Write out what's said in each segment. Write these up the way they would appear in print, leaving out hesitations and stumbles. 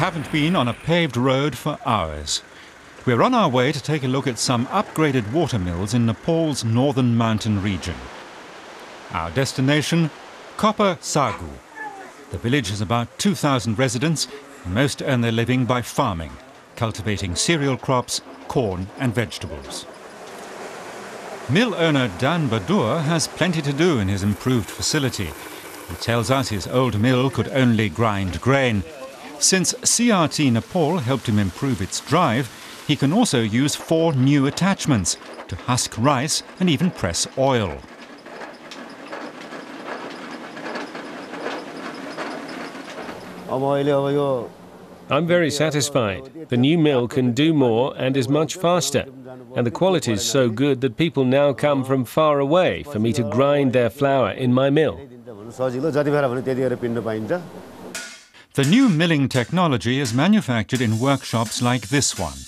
haven't been on a paved road for hours. We're on our way to take a look at some upgraded water mills in Nepal's northern mountain region. Our destination, Copper Sagu. The village has about 2,000 residents, and most earn their living by farming, cultivating cereal crops, corn and vegetables. Mill owner Dan Bahadur has plenty to do in his improved facility. He tells us his old mill could only grind grain. Since CRT Nepal helped him improve its drive, he can also use 4 new attachments to husk rice and even press oil. I'm very satisfied. The new mill can do more and is much faster. And the quality is so good that people now come from far away for me to grind their flour in my mill. The new milling technology is manufactured in workshops like this one.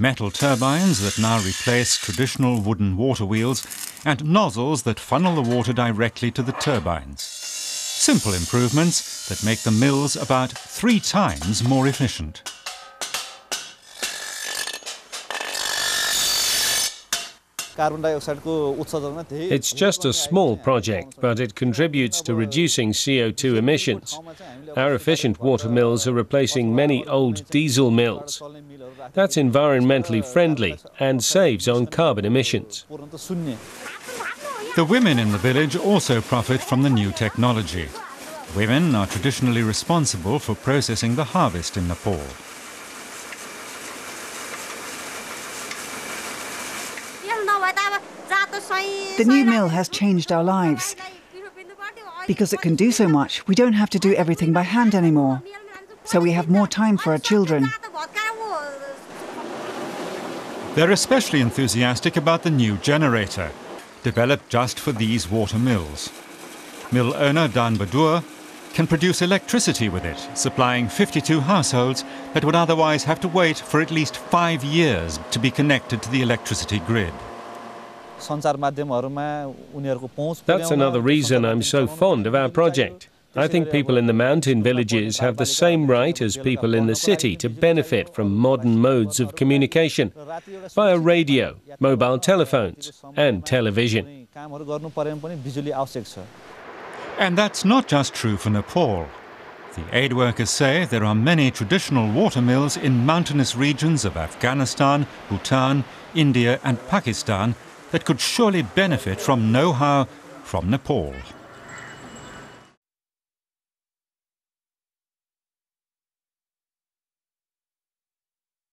Metal turbines that now replace traditional wooden water wheels and nozzles that funnel the water directly to the turbines. Simple improvements that make the mills about 3 times more efficient. It's just a small project, but it contributes to reducing CO2 emissions. Our efficient water mills are replacing many old diesel mills. That's environmentally friendly and saves on carbon emissions. The women in the village also profit from the new technology. Women are traditionally responsible for processing the harvest in Nepal. The new mill has changed our lives. Because it can do so much, we don't have to do everything by hand anymore. So we have more time for our children. They're especially enthusiastic about the new generator, developed just for these water mills. Mill owner Dan Bahadur can produce electricity with it, supplying 52 households that would otherwise have to wait for at least 5 years to be connected to the electricity grid. That's another reason I'm so fond of our project. I think people in the mountain villages have the same right as people in the city to benefit from modern modes of communication via radio, mobile telephones and television. And that's not just true for Nepal. The aid workers say there are many traditional water mills in mountainous regions of Afghanistan, Bhutan, India and Pakistan that could surely benefit from know-how from Nepal.